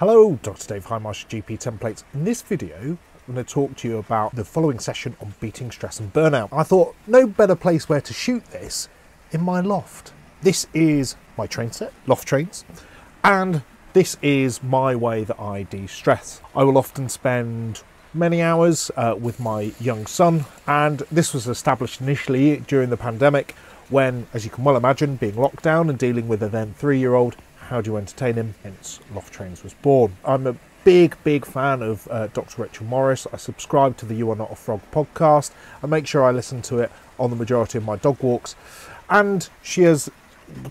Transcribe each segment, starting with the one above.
Hello, Dr Dave Hindmarsh, GP Templates. In this video, I'm going to talk to you about the following session on beating stress and burnout. I thought no better place where to shoot this in my loft. This is my train set, Loft Trains, and this is my way that I de-stress. I will often spend many hours with my young son, and this was established initially during the pandemic when, as you can well imagine, being locked down and dealing with a then 3-year-old, how do you entertain him? Hence, Loft Trains was born. I'm a big fan of Dr Rachel Morris. I subscribe to the You Are Not A Frog podcast. I make sure I listen to it on the majority of my dog walks. And she has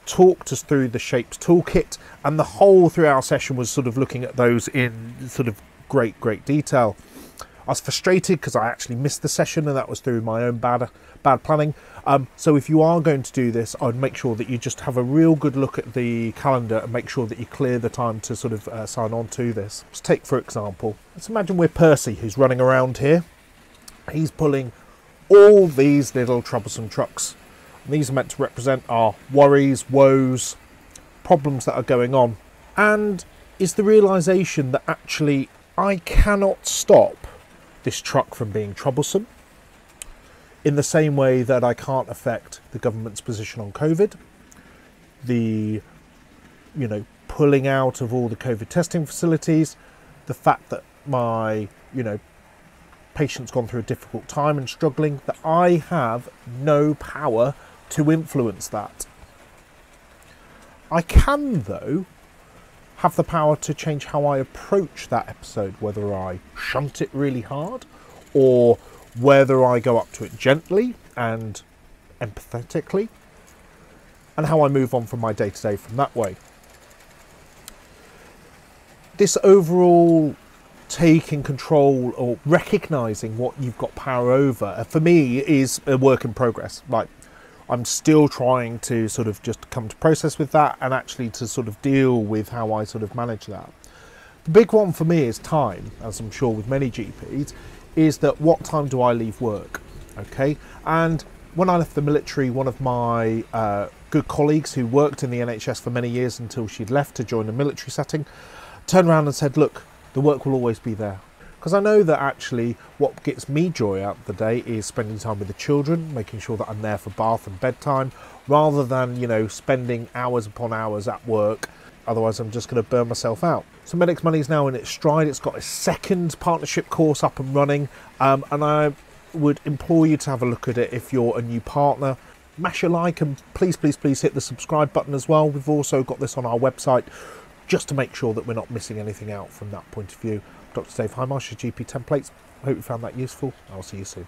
talked us through the Shapes toolkit, and the whole 3-hour session was sort of looking at those in sort of great detail. I was frustrated because I actually missed the session, and that was through my own bad planning. So if you are going to do this, I'd make sure that you just have a real good look at the calendar and make sure that you clear the time to sort of sign on to this. Let's take, for example, let's imagine we're Percy, who's running around here. He's pulling all these little troublesome trucks. And these are meant to represent our worries, woes, problems that are going on. And it's the realisation that actually I cannot stop this truck from being troublesome, in the same way that I can't affect the government's position on COVID, the, you know, pulling out of all the COVID testing facilities, the fact that my, you know, patient's gone through a difficult time and struggling, that I have no power to influence that. I can, though, have the power to change how I approach that episode, whether I shunt it really hard or whether I go up to it gently and empathetically, and how I move on from my day-to-day from that way. This overall taking control or recognising what you've got power over, for me, is a work in progress. Like, I'm still trying to sort of just come to process with that and actually to sort of deal with how I sort of manage that. The big one for me is time, as I'm sure with many GPs, is that what time do I leave work, okay? And when I left the military, one of my good colleagues who worked in the NHS for many years until she'd left to join a military setting, turned around and said, look, the work will always be there. Because I know that actually what gets me joy out of the day is spending time with the children, making sure that I'm there for bath and bedtime, rather than, you know, spending hours upon hours at work. Otherwise, I'm just going to burn myself out. So Medics Money is now in its stride. It's got a second partnership course up and running. And I would implore you to have a look at it if you're a new partner. Mash a like, and please hit the subscribe button as well. We've also got this on our website, just to make sure that we're not missing anything out from that point of view. Dr Dave Hindmarsh, GP Templates. I hope you found that useful. I'll see you soon.